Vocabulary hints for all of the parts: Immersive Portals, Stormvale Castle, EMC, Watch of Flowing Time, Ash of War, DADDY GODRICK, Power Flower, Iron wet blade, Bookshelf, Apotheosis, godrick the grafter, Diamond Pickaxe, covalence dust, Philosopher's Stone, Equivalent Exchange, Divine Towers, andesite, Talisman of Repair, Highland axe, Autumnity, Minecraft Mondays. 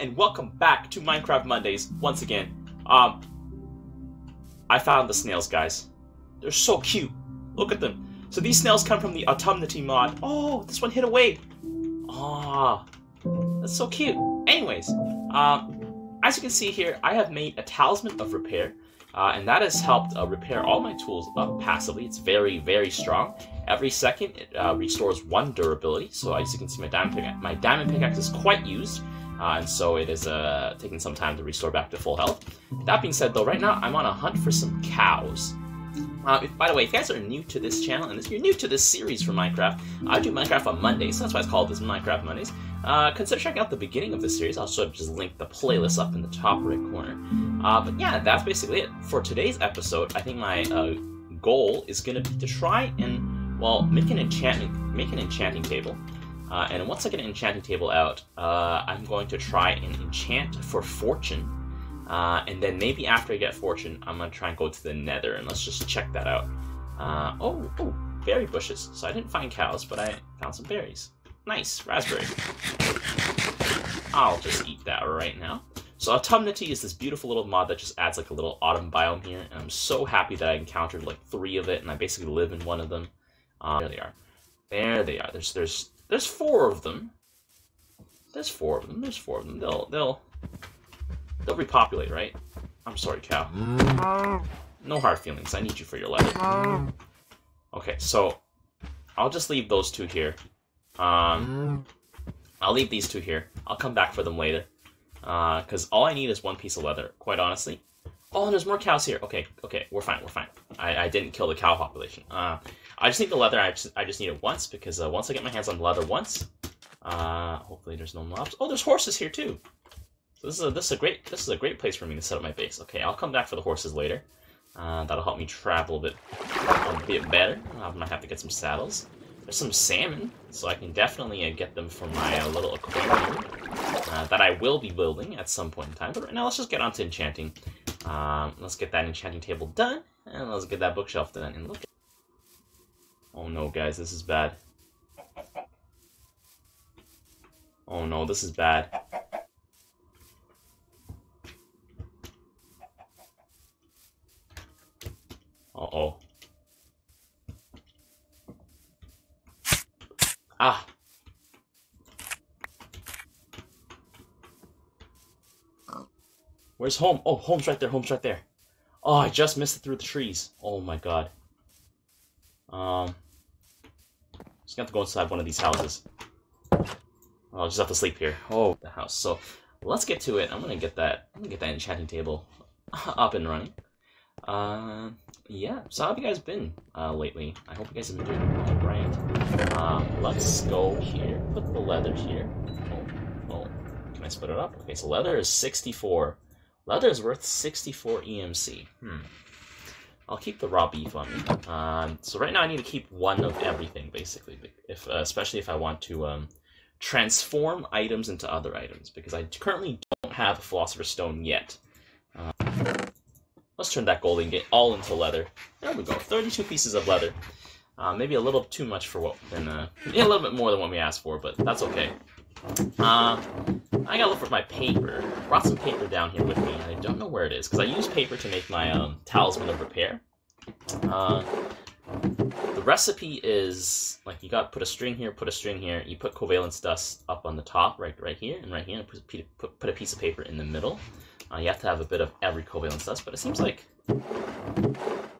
and welcome back to Minecraft Mondays once again. I found the snails, guys. They're so cute. Look at them. So these snails come from the Autumnity mod. Oh, this one hid away. Ah, that's so cute. Anyways, as you can see here, I have made a Talisman of Repair, and that has helped repair all my tools up passively. It's very, very strong. Every second, it restores one durability. So as you can see, my diamond pickaxe is quite used, and so it is taking some time to restore back to full health. That being said, though, right now I'm on a hunt for some cows. By the way, if you guys are new to this channel, and if you're new to this series for Minecraft, I do Minecraft on Mondays, so that's why it's called this Minecraft Mondays. Consider checking out the beginning of this series. I'll sort of just link the playlist up in the top right corner. But yeah, that's basically it. For today's episode, I think my goal is going to be to try and, well, make an enchanting table, and once I get an enchanting table out, I'm going to try and enchant for fortune, and then maybe after I get fortune, I'm gonna try and go to the Nether, and let's just check that out. Oh, berry bushes. So I didn't find cows, but I found some berries. Nice, raspberry. I'll just eat that right now. So Autumnity is this beautiful little mod that just adds like a little autumn biome here, and I'm so happy that I encountered like 3 of it, and I basically live in one of them. There they are. There they are. There's 4 of them. There's four of them. They'll repopulate, right? I'm sorry, cow. No hard feelings. I need you for your life. Okay, so I'll just leave those 2 here. I'll leave these 2 here. I'll come back for them later. Because all I need is 1 piece of leather, quite honestly. Oh, and there's more cows here. Okay, we're fine. I didn't kill the cow population. I just need the leather. I just need it once, because once I get my hands on leather once, hopefully there's no mobs. Oh, there's horses here too. So this is a great place for me to set up my base. Okay, I'll come back for the horses later. That'll help me travel a bit better. I'm gonna have to get some saddles. There's some salmon, so I can definitely get them for my little aquarium that I will be building at some point in time. But right now, let's just get on to enchanting. Let's get that enchanting table done, and let's get that bookshelf done. And look. Oh no, guys, this is bad. Oh no, this is bad. Uh-oh. Ah. Where's home? Oh, home's right there. Oh, I just missed it through the trees. Oh my god. Just gonna have to go inside one of these houses. I'll just have to sleep here. Oh, the house. So let's get to it. I'm gonna get that enchanting table up and running. Yeah. So how have you guys been lately? I hope you guys have been doing all right. Let's go here. Put the leather here. Oh, can I split it up? Okay, so leather is 64. Leather is worth 64 EMC. I'll keep the raw beef on me. So right now I need to keep 1 of everything, basically. Especially if I want to transform items into other items, because I currently don't have a Philosopher's Stone yet. Let's turn that gold ingot all into leather. There we go, 32 pieces of leather. Maybe a little too much for what, yeah, a little bit more than what we asked for, but that's okay. I gotta look for my paper. I brought some paper down here with me, and I don't know where it is, because I use paper to make my Talisman of Repair. The recipe is, like, you gotta put a string here, you put covalence dust up on the top, right here, and put a piece of paper in the middle. You have to have a bit of every covalence dust, but it seems like,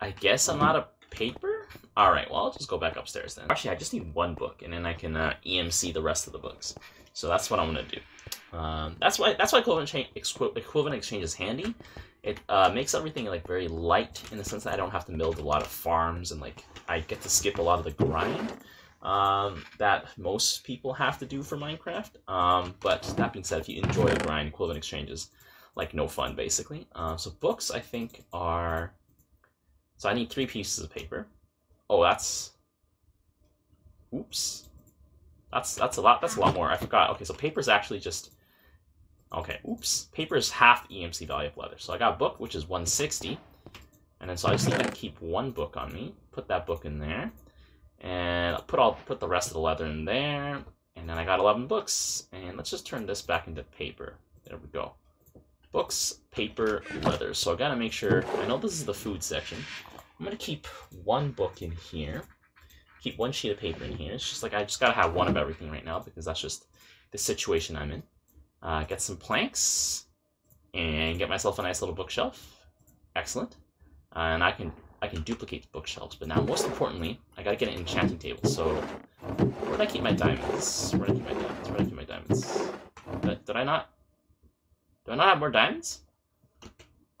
I guess I'm out of paper? Alright, well, I'll just go back upstairs then. Actually, I just need 1 book, and then I can EMC the rest of the books. So that's what I'm gonna do. That's why equivalent exchange is handy. It makes everything like very light in the sense that I don't have to build a lot of farms, and like I get to skip a lot of the grind that most people have to do for Minecraft. But that being said, if you enjoy the grind, equivalent exchange is like no fun basically. So books I think are, so I need 3 pieces of paper. Oh, that's, oops. That's a lot more. I forgot. Okay, so paper's actually just, okay, oops. Paper is half EMC value of leather. So I got a book, which is 160. And then so I just need to keep 1 book on me. Put that book in there. And I'll put the rest of the leather in there. And then I got 11 books. And let's just turn this back into paper. There we go. Books, paper, leather. So I gotta make sure, I know this is the food section. I'm gonna keep one book in here. Keep one sheet of paper in here. It's just like, I just gotta have one of everything right now because that's just the situation I'm in. Get some planks and get myself a nice little bookshelf. Excellent. And I can duplicate bookshelves, but now most importantly, I gotta get an enchanting table. So where'd I keep my diamonds? Did I not? Do I not have more diamonds?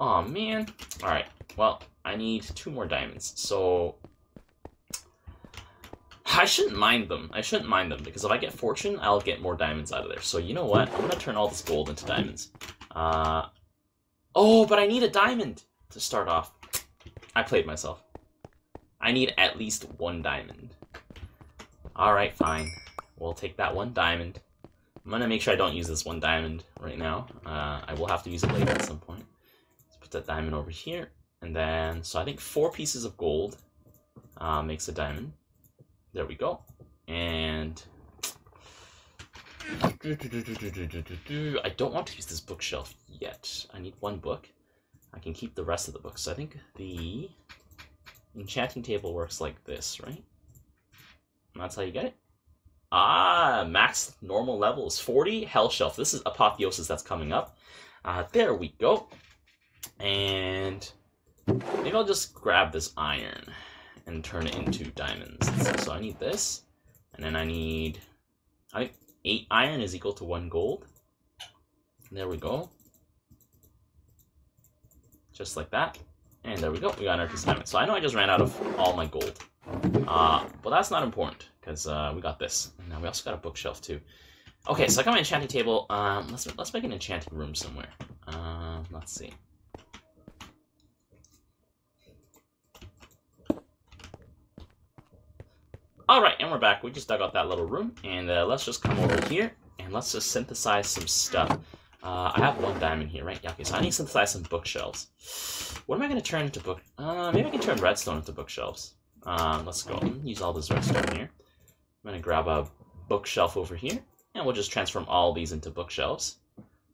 Oh man! All right. Well, I need 2 more diamonds. So I shouldn't mind them. I shouldn't mind them because if I get fortune, I'll get more diamonds out of there. So you know what? I'm gonna turn all this gold into diamonds. Oh, but I need a diamond to start off. I played myself. I need at least 1 diamond. Alright, fine. We'll take that 1 diamond. I'm gonna make sure I don't use this 1 diamond right now. I will have to use it later at some point. Let's put that diamond over here. And then, so I think 4 pieces of gold makes a diamond. There we go. And I don't want to use this bookshelf yet. I need 1 book. I can keep the rest of the books. So I think the enchanting table works like this, right? And that's how you get it. Ah, max normal level is 40. Hell Shelf. This is Apotheosis that's coming up. There we go. And maybe I'll just grab this iron and turn it into diamonds. So I need this. And then I need, I think 8 iron is equal to 1 gold. There we go. Just like that. And there we go. We got another piece of diamond. So I know I just ran out of all my gold. But that's not important because we got this. And now we also got a bookshelf too. Okay, so I got my enchanting table. Let's make an enchanting room somewhere. Let's see. Alright, and we're back. We just dug out that little room. And let's just come over here and let's just synthesize some stuff. I have 1 diamond here, right? Yeah, okay, so I need to synthesize some bookshelves. What am I going to turn into book... maybe I can turn redstone into bookshelves. Let's go. Use all this redstone here. I'm going to grab a bookshelf over here, and we'll just transform all these into bookshelves.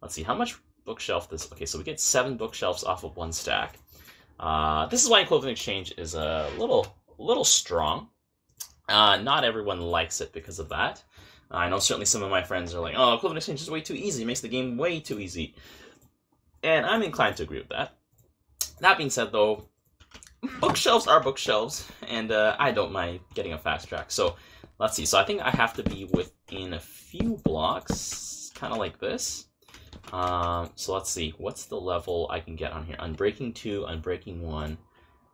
Let's see, how much bookshelf this... Okay, so we get 7 bookshelves off of 1 stack. This is why Equivalent Exchange is a little strong. Not everyone likes it because of that. I know certainly some of my friends are like, oh, Equivalent Exchange is way too easy. It makes the game way too easy. And I'm inclined to agree with that. That being said, though, bookshelves are bookshelves, and I don't mind getting a fast track. So let's see. So I think I have to be within a few blocks, kind of like this. So let's see. What's the level I can get on here? Unbreaking 2, Unbreaking 1.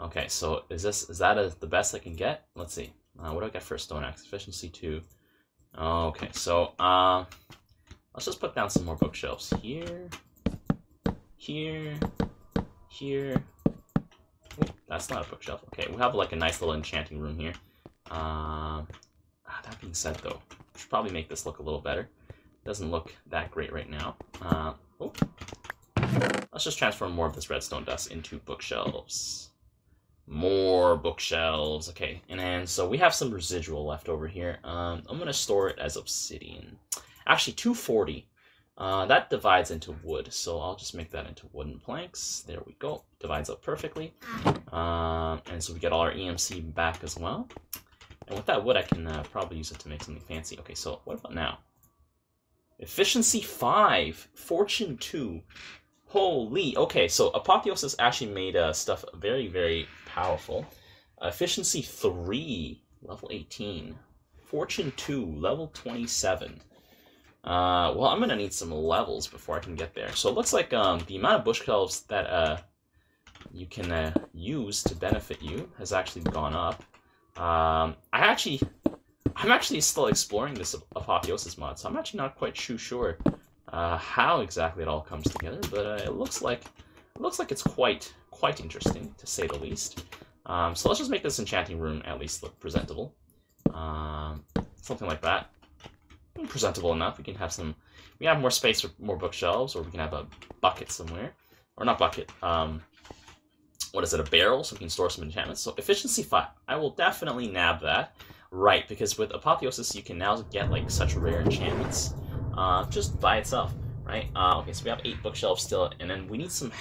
Okay, so is that the best I can get? Let's see. What do I get for a stone axe? Efficiency 2. Okay, so let's just put down some more bookshelves here, here, here. Ooh, that's not a bookshelf. Okay, we have like a nice little enchanting room here. That being said, though, we should probably make this look a little better. Doesn't look that great right now. Let's just transform more of this redstone dust into bookshelves. More bookshelves. Okay, and then so we have some residual left over here. I'm gonna store it as obsidian. Actually 240. That divides into wood, so I'll just make that into wooden planks. There we go. Divides up perfectly. And so we get all our EMC back as well. And with that wood I can probably use it to make something fancy. Okay, so what about now? Efficiency 5, fortune 2. Holy, okay, so Apotheosis actually made stuff very, very powerful. Efficiency 3, level 18. Fortune 2, level 27. Well, I'm going to need some levels before I can get there. So it looks like the amount of bookshelves that you can use to benefit you has actually gone up. I'm actually still exploring this Apotheosis mod, so I'm actually not quite too sure how exactly it all comes together, but it looks like it's quite interesting, to say the least. So let's just make this enchanting room at least look presentable. Something like that. Presentable enough. We can have some, we have more space for more bookshelves, or we can have a bucket somewhere. Or not bucket, what is it, a barrel, so we can store some enchantments. So efficiency 5. I will definitely nab that. Right, because with Apotheosis you can now get like such rare enchantments. Just by itself. right? Okay, so we have 8 bookshelves still, and then we need some...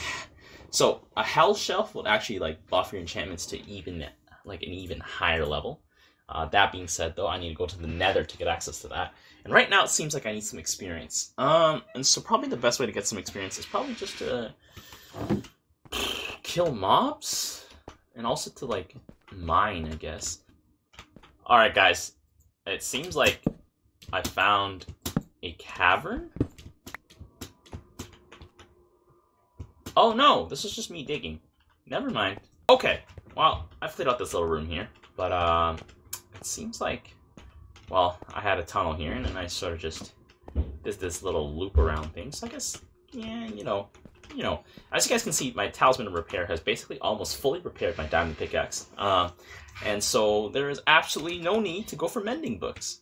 So a hell shelf would actually like buff your enchantments to even like an even higher level. That being said, though, I need to go to the Nether to get access to that. And right now, it seems like I need some experience. And so probably the best way to get some experience is probably just to kill mobs, and also to like mine, I guess. All right, guys. It seems like I found a cavern. Oh no, this is just me digging. Never mind. Okay, well, I've cleared out this little room here, but it seems like, well, I had a tunnel here, and then I sort of just did this little loop around thing. So I guess, yeah, you know, as you guys can see, my Talisman of Repair has basically almost fully repaired my Diamond Pickaxe. And so there is absolutely no need to go for mending books.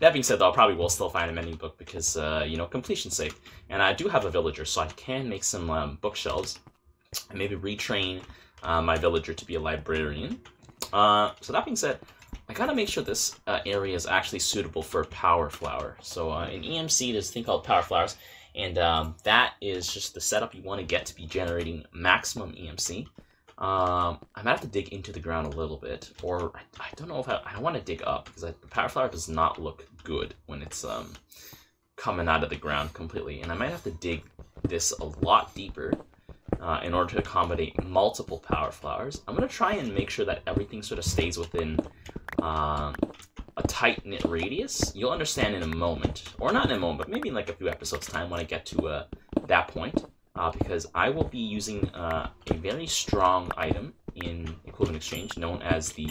That being said, though, I probably will still find a mending book because, you know, completion's sake. And I do have a villager, so I can make some bookshelves and maybe retrain my villager to be a librarian. So that being said, I gotta make sure this area is actually suitable for Power Flower. So in EMC, there's a thing called Power Flowers, and that is just the setup you want to get to be generating maximum EMC. I might have to dig into the ground a little bit, or I don't know if I want to dig up, because the Power Flower does not look good when it's coming out of the ground completely, and I might have to dig this a lot deeper in order to accommodate multiple Power Flowers. I'm going to try and make sure that everything sort of stays within a tight-knit radius. You'll understand in a moment, or not in a moment, but maybe in like a few episodes time when I get to that point. Because I will be using a very strong item in Equivalent Exchange known as the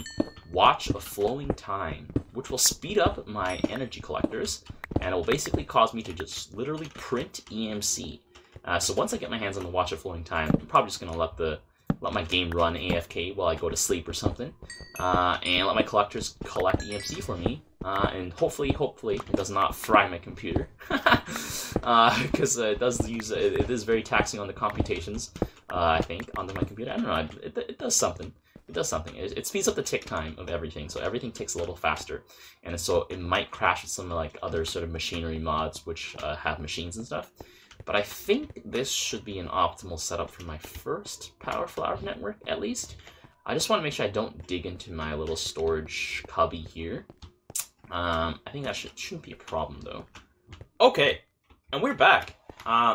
Watch of Flowing Time, which will speed up my energy collectors, and it will basically cause me to just literally print EMC. So once I get my hands on the Watch of Flowing Time, I'm probably just going to let my game run AFK while I go to sleep or something, and let my collectors collect EMC for me. And hopefully it does not fry my computer, because it is very taxing on the computations, I think, onto my computer. I don't know, it does something. It does something. It speeds up the tick time of everything, so everything ticks a little faster. And so it might crash with some like other sort of machinery mods which have machines and stuff. But I think this should be an optimal setup for my first Power Flower network, at least. I just want to make sure I don't dig into my little storage cubby here. I think that shouldn't be a problem, though. Okay, and we're back.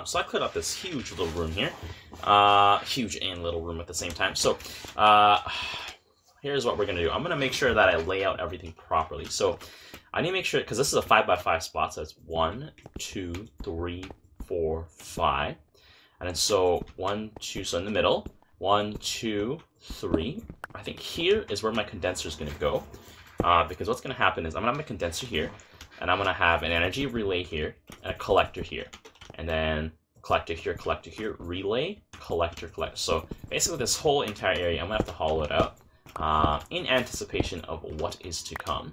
So I cleared out this huge little room here. Huge and little room at the same time. So here's what we're going to do. I'm going to make sure that I lay out everything properly. So I need to make sure, because this is a 5x5 spot, so it's 1, 2, 3, 4, 5. And then so 1, 2, so in the middle, 1, 2, 3. I think here is where my condenser is going to go. Because what's going to happen is I'm going to have a condenser here, and I'm going to have an energy relay here, and a collector here, and then collector here, relay, collector. So basically this whole entire area, I'm going to have to hollow it out in anticipation of what is to come.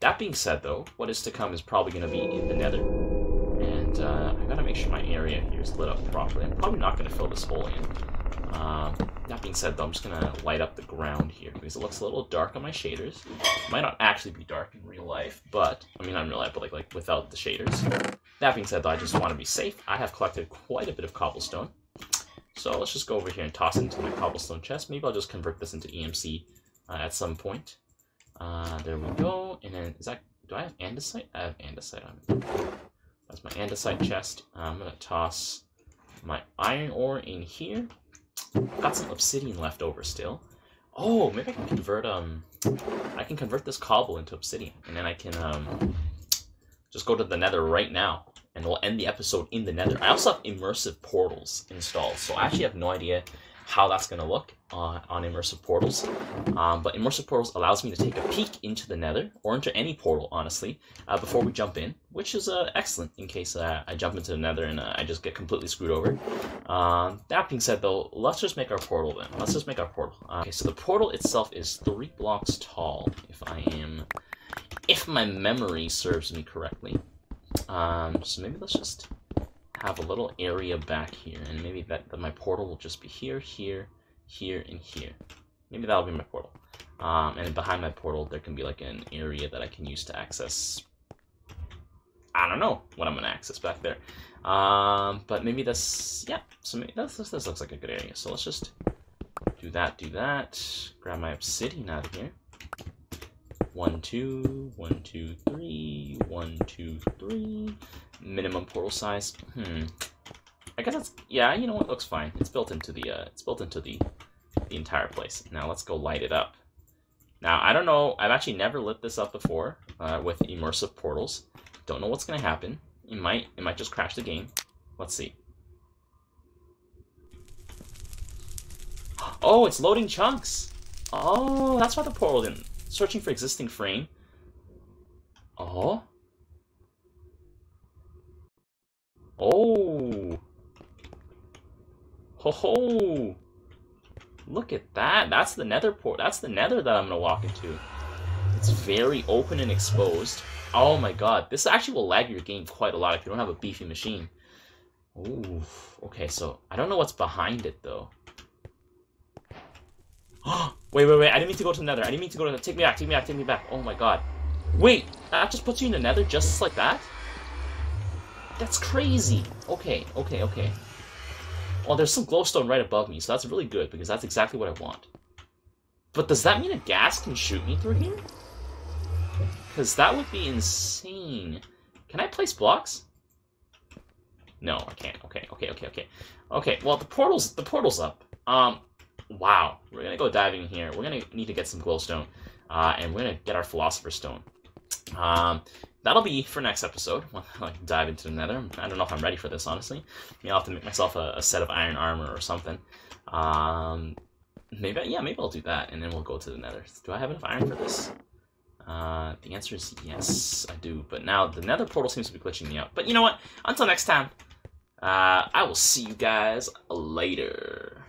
That being said, though, what is to come is probably going to be in the Nether. And I've got to make sure my area here is lit up properly. I'm probably not going to fill this hole in. That being said, though, I'm just going to light up the ground here because it looks a little dark on my shaders. It might not actually be dark in real life, but, I mean, not in real life, but, like without the shaders. That being said, though, I just want to be safe. I have collected quite a bit of cobblestone. So let's just go over here and toss it into my cobblestone chest. Maybe I'll just convert this into EMC at some point. There we go. And then, is that, do I have andesite? I have andesite on it. That's my andesite chest. I'm going to toss my iron ore in here. Got some obsidian left over still. Oh, maybe I can convert this cobble into obsidian, and then I can just go to the Nether right now, and we'll end the episode in the Nether. I also have Immersive Portals installed, so I actually have no idea how that's going to look on Immersive Portals, but Immersive Portals allows me to take a peek into the Nether, or into any portal, honestly, before we jump in, which is excellent in case I jump into the Nether and I just get completely screwed over. That being said, though, let's just make our portal then. Let's just make our portal. Okay, so the portal itself is 3 blocks tall, if my memory serves me correctly. So maybe let's just have a little area back here, and maybe that my portal will just be here, here, here, and here. Maybe that'll be my portal. And behind my portal, there can be like an area that I can use to access, I don't know what I'm gonna access back there. But maybe this, yeah, so maybe this looks like a good area. So let's just do that, grab my obsidian out of here. 1, 2, 1, 2, 3, 1, 2, 3. Minimum portal size. I guess that's, yeah, you know what, looks fine. It's built into the it's built into the entire place. Now let's go light it up. Now I don't know, I've actually never lit this up before with immersive portals. Don't know what's gonna happen. It might just crash the game. Let's see. Oh, it's loading chunks. Oh, that's why the portal didn't. Searching for existing frame. Oh. Oh. Ho ho. Look at that. That's the nether port. That's the nether that I'm gonna walk into. It's very open and exposed. Oh my god, this actually will lag your game quite a lot if you don't have a beefy machine. Ooh, okay, so I don't know what's behind it though. Wait, I didn't mean to go to the nether. I didn't mean to go to the... Take me back. Oh my god. Wait, that just puts you in the nether just like that? That's crazy. Okay. Oh, there's some glowstone right above me, so that's really good because that's exactly what I want. But does that mean a gas can shoot me through here? Because that would be insane. Can I place blocks? No, I can't. Okay. Okay, well, the portal's up. Wow. We're going to go diving here. We're going to need to get some glowstone. And we're going to get our Philosopher's Stone. That'll be for next episode. When I dive into the nether. I don't know if I'm ready for this, honestly. Maybe I'll have to make myself a set of iron armor or something. Maybe I'll do that, and then we'll go to the nether. Do I have enough iron for this? The answer is yes, I do. But now the nether portal seems to be glitching me out. But you know what? Until next time, I will see you guys later.